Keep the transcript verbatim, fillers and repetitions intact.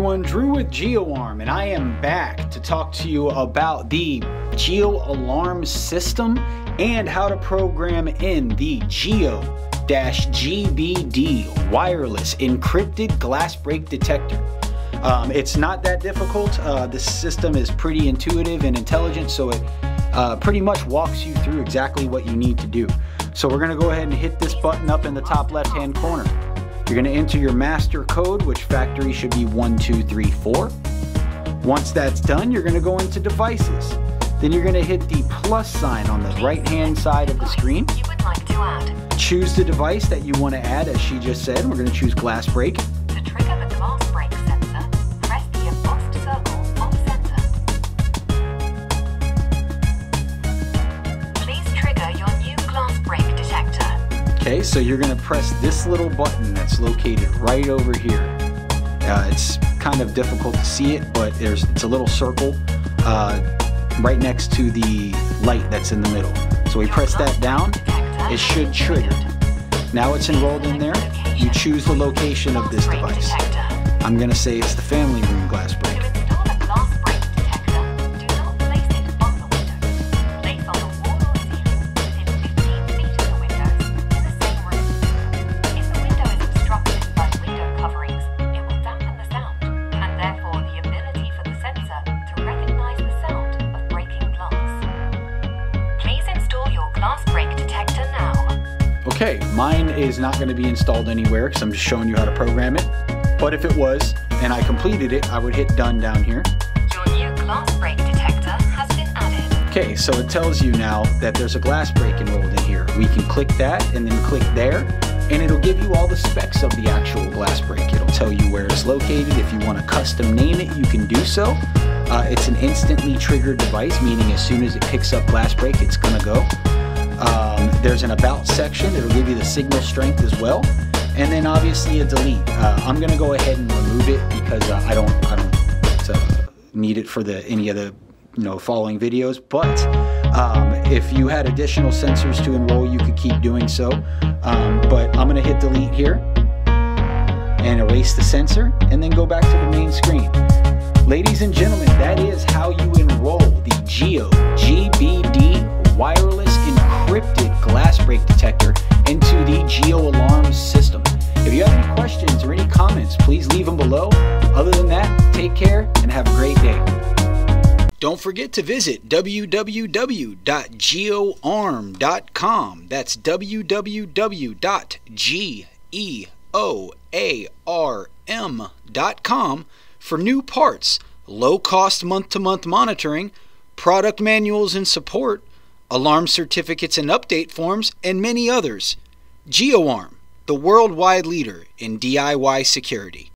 everyone, Drew with GeoArm, and I am back to talk to you about the GeoAlarm system and how to program in the Geo G B D wireless encrypted glass break detector. Um, it's not that difficult. Uh, this system is pretty intuitive and intelligent, so it uh, pretty much walks you through exactly what you need to do. So we're going to go ahead and hit this button up in the top left hand corner. You're going to enter your master code, which factory should be one two three four. Once that's done, you're going to go into devices. Then you're going to hit the plus sign on the right hand side of the screen. Choose the device that you want to add, as she just said. We're going to choose glass break. To trigger the glass break sensor, press the embossed circles on sensor. Please trigger your new glass break detector. Okay, so you're going to press this little button that's located right over here. Uh, it's kind of difficult to see it, but there's it's a little circle uh, right next to the light that's in the middle. So we press that down, it should trigger. Now it's enrolled in there, you choose the location of this device. I'm going to say it's the family room glass break. Okay, mine is not going to be installed anywhere because I'm just showing you how to program it. But if it was, and I completed it, I would hit done down here. Your new glass break detector has been added. Okay, so it tells you now that there's a glass break enrolled in here. We can click that and then click there, and it'll give you all the specs of the actual glass break. It'll tell you where it's located. If you want to custom name it, you can do so. Uh, it's an instantly triggered device, meaning as soon as it picks up glass break, it's going to go. Um, there's an about section, it'll give you the signal strength as well, and then obviously a delete. Uh, I'm going to go ahead and remove it because uh, I don't I don't uh, need it for the any of the you know following videos. But um, if you had additional sensors to enroll, you could keep doing so. Um, but I'm going to hit delete here and erase the sensor, and then go back to the main screen. Ladies and gentlemen, that is how you enroll the Geo G B D wireless encrypted glass break detector into the GeoAlarm system. If you have any questions or any comments, please leave them below. Other than that, take care and have a great day. Don't forget to visit w w w dot geoarm dot com. That's w w w dot geoarm dot com for new parts, low-cost month-to-month monitoring, product manuals and support, alarm certificates and update forms, and many others. GeoAlarm, the worldwide leader in D I Y security.